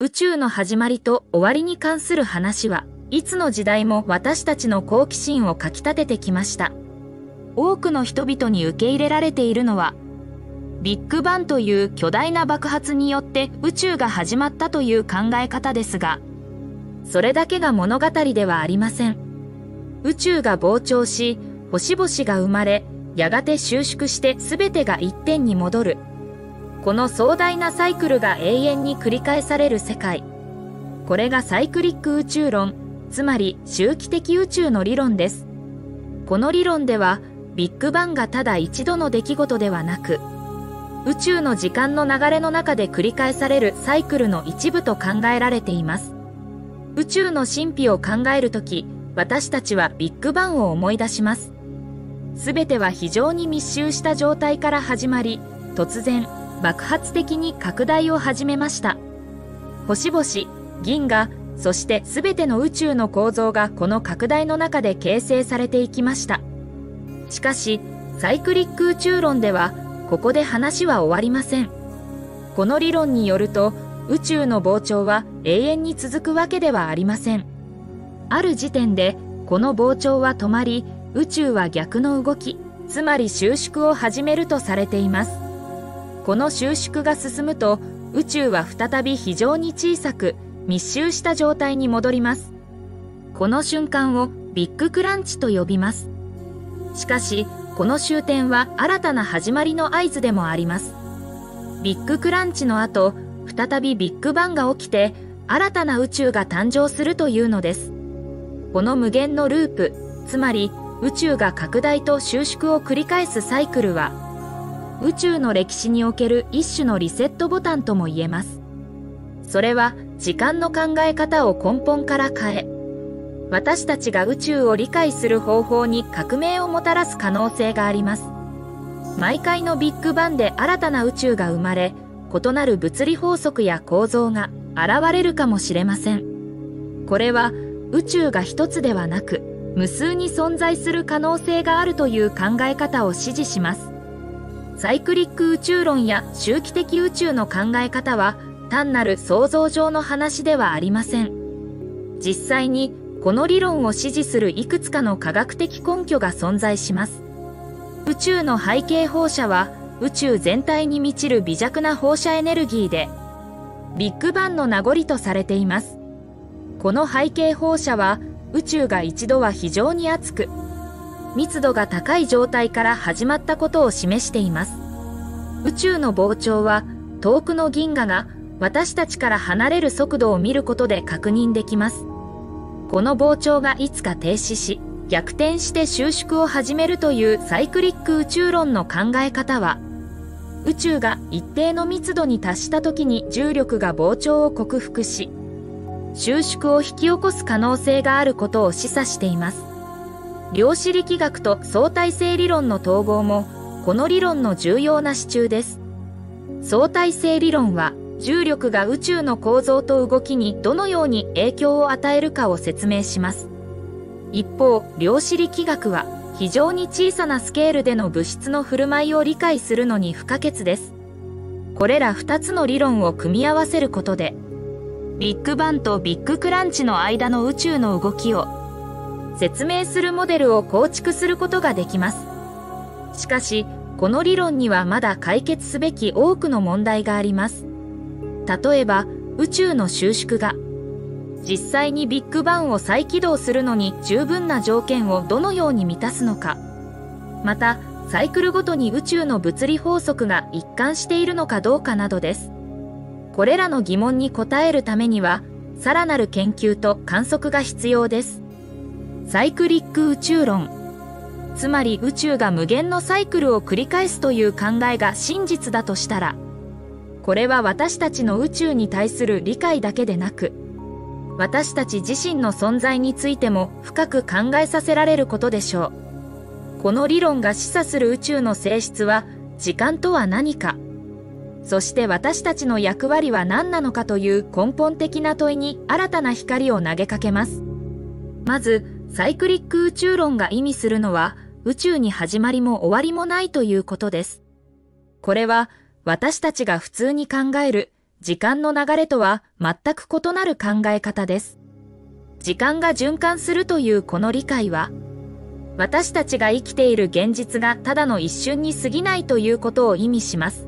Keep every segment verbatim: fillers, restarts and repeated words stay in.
宇宙の始まりと終わりに関する話はいつの時代も私たちの好奇心をかきたててきました。多くの人々に受け入れられているのは、ビッグバンという巨大な爆発によって宇宙が始まったという考え方ですが、それだけが物語ではありません。宇宙が膨張し、星々が生まれ、やがて収縮して全てが一点に戻る。この壮大なサイクルが永遠に繰り返される世界。これがサイクリック宇宙論、つまり周期的宇宙の理論です。この理論では、ビッグバンがただ一度の出来事ではなく、宇宙の時間の流れの中で繰り返されるサイクルの一部と考えられています。宇宙の神秘を考えるとき、私たちはビッグバンを思い出します。すべては非常に密集した状態から始まり、突然、爆発的に拡大を始めました。星々、銀河、そしてすべての宇宙の構造がこの拡大の中で形成されていきました。しかし、サイクリック宇宙論では、ここで話は終わりません。この理論によると、宇宙の膨張は永遠に続くわけではありません。ある時点で、この膨張は止まり、宇宙は逆の動き、つまり収縮を始めるとされています。この収縮が進むと、宇宙は再び非常に小さく、密集した状態に戻ります。この瞬間をビッグクランチと呼びます。しかし、この終点は新たな始まりの合図でもあります。ビッグクランチの後、再びビッグバンが起きて、新たな宇宙が誕生するというのです。この無限のループ、つまり、宇宙が拡大と収縮を繰り返すサイクルは、宇宙の歴史における一種のリセットボタンとも言えます。それは、時間の考え方を根本から変え、私たちが宇宙を理解する方法に革命をもたらす可能性があります。毎回のビッグバンで新たな宇宙が生まれ、異なる物理法則や構造が現れるかもしれません。これは、宇宙が一つではなく、無数に存在する可能性があるという考え方を支持します。サイクリック宇宙論や周期的宇宙の考え方は単なる想像上の話ではありません。実際にこの理論を支持するいくつかの科学的根拠が存在します。宇宙の背景放射は宇宙全体に満ちる微弱な放射エネルギーで、ビッグバンの名残とされています。この背景放射は宇宙が一度は非常に熱く、密度が高い状態から始まったことを示しています。宇宙の膨張は、遠くの銀河が私たちから離れる速度を見ることで確認できます。この膨張がいつか停止し、逆転して収縮を始めるというサイクリック宇宙論の考え方は、宇宙が一定の密度に達した時に重力が膨張を克服し、収縮を引き起こす可能性があることを示唆しています。量子力学と相対性理論の統合も、この理論の重要な支柱です。相対性理論は、重力が宇宙の構造と動きにどのように影響を与えるかを説明します。一方、量子力学は、非常に小さなスケールでの物質の振る舞いを理解するのに不可欠です。これらふたつの理論を組み合わせることで、ビッグバンとビッグクランチの間の宇宙の動きを説明するモデルを構築することができます。しかし、この理論にはまだ解決すべき多くの問題があります。例えば、宇宙の収縮が実際にビッグバンを再起動するのに十分な条件をどのように満たすのか、また、サイクルごとに宇宙の物理法則が一貫しているのかどうかなどです。これらの疑問に答えるためには、さらなる研究と観測が必要です。サイクリック宇宙論。つまり宇宙が無限のサイクルを繰り返すという考えが真実だとしたら、これは私たちの宇宙に対する理解だけでなく、私たち自身の存在についても深く考えさせられることでしょう。この理論が示唆する宇宙の性質は、時間とは何か、そして私たちの役割は何なのかという根本的な問いに新たな光を投げかけます。まず、サイクリック宇宙論が意味するのは、宇宙に始まりも終わりもないということです。これは、私たちが普通に考える時間の流れとは全く異なる考え方です。時間が循環するというこの理解は、私たちが生きている現実がただの一瞬に過ぎないということを意味します。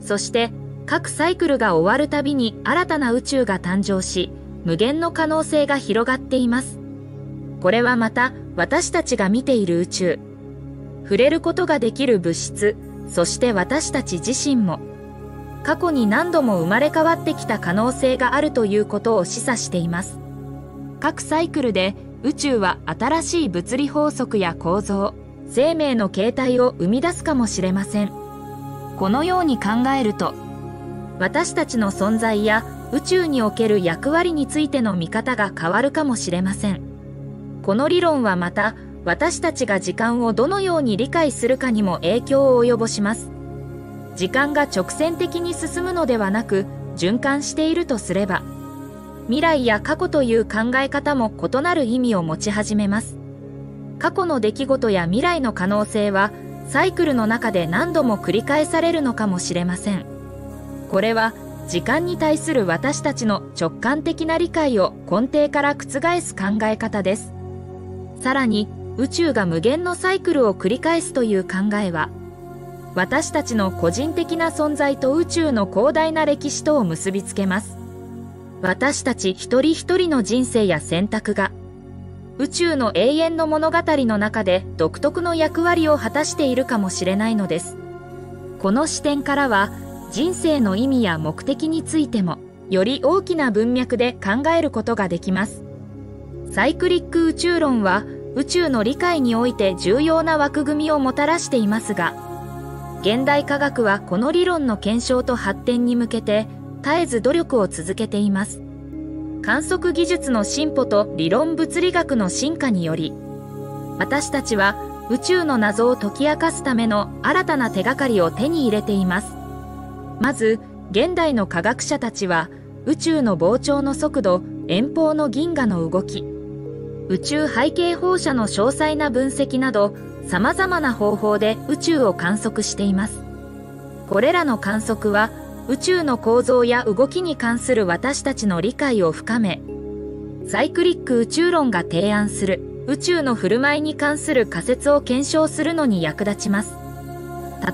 そして、各サイクルが終わるたびに新たな宇宙が誕生し、無限の可能性が広がっています。これはまた、私たちが見ている宇宙、触れることができる物質、そして私たち自身も、過去に何度も生まれ変わってきた可能性があるということを示唆しています。各サイクルで宇宙は新しい物理法則や構造、生命の形態を生み出すかもしれません。このように考えると、私たちの存在や宇宙における役割についての見方が変わるかもしれません。この理論はまた、私たちが時間をどのように理解するかにも影響を及ぼします。時間が直線的に進むのではなく、循環しているとすれば、未来や過去という考え方も異なる意味を持ち始めます。過去の出来事や未来の可能性は、サイクルの中で何度も繰り返されるのかもしれません。これは、時間に対する私たちの直感的な理解を根底から覆す考え方です。さらに、宇宙が無限のサイクルを繰り返すという考えは、私たちの個人的な存在と宇宙の広大な歴史とを結びつけます。私たち一人一人の人生や選択が、宇宙の永遠の物語の中で独特の役割を果たしているかもしれないのです。この視点からは、人生の意味や目的についても、より大きな文脈で考えることができます。サイクリック宇宙論は、宇宙の理解において重要な枠組みをもたらしていますが、現代科学はこの理論の検証と発展に向けて、絶えず努力を続けています。観測技術の進歩と理論物理学の進化により、私たちは宇宙の謎を解き明かすための新たな手がかりを手に入れています。まず、現代の科学者たちは、宇宙の膨張の速度、遠方の銀河の動き、宇宙背景放射の詳細な分析など、様々な方法で宇宙を観測しています。これらの観測は、宇宙の構造や動きに関する私たちの理解を深め、サイクリック宇宙論が提案する宇宙の振る舞いに関する仮説を検証するのに役立ちます。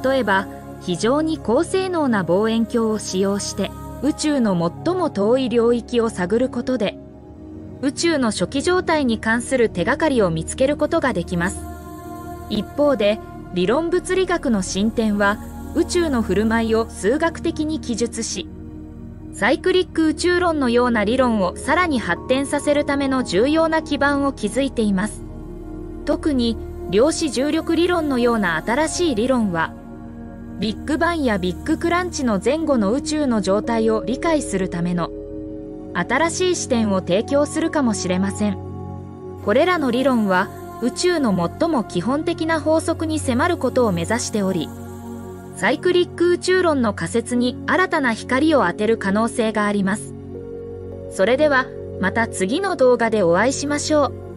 例えば、非常に高性能な望遠鏡を使用して宇宙の最も遠い領域を探ることで、宇宙の初期状態に関する手がかりを見つけることができます。一方で、理論物理学の進展は、宇宙の振る舞いを数学的に記述し、サイクリック宇宙論のような理論をさらに発展させるための重要な基盤を築いています。特に、量子重力理論のような新しい理論は、ビッグバンやビッグクランチの前後の宇宙の状態を理解するための、新しい視点を提供するかもしれません。これらの理論は、宇宙の最も基本的な法則に迫ることを目指しており、サイクリック宇宙論の仮説に新たな光を当てる可能性があります。それでは、また次の動画でお会いしましょう。